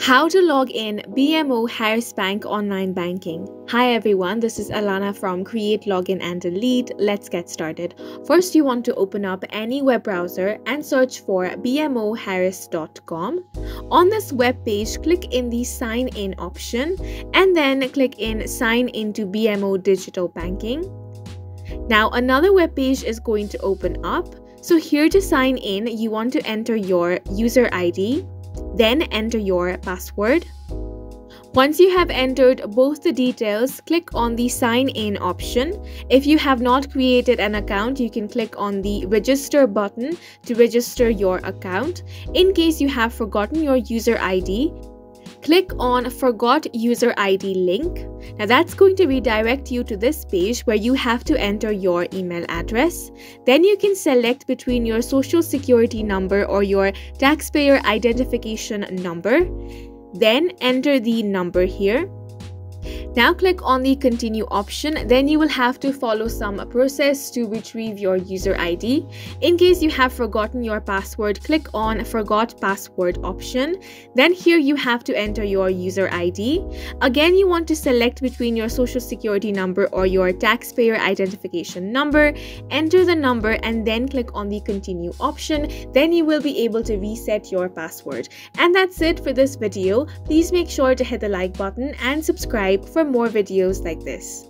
How to log in BMO Harris Bank online banking. Hi everyone, this is Alana from Create, Login and Delete. Let's get started. First, you want to open up any web browser and search for bmoharris.com. On this web page, click in the sign in option and then click in sign into BMO Digital Banking. Now another web page is going to open up. So here to sign in, you want to enter your user ID. Then enter your password. Once you have entered both the details, click on the sign in option. If you have not created an account, you can click on the register button to register your account. In case you have forgotten your user ID, click on Forgot User ID link. Now that's going to redirect you to this page where you have to enter your email address. Then you can select between your social security number or your taxpayer identification number. Then enter the number here. Now click on the continue option. Then you will have to follow some process to retrieve your user ID. In case you have forgotten your password, click on Forgot Password option. Then here you have to enter your user ID. Again, you want to select between your social security number or your taxpayer identification number. Enter the number and then click on the continue option. Then you will be able to reset your password. And that's it for this video. Please make sure to hit the like button and subscribe for more videos like this.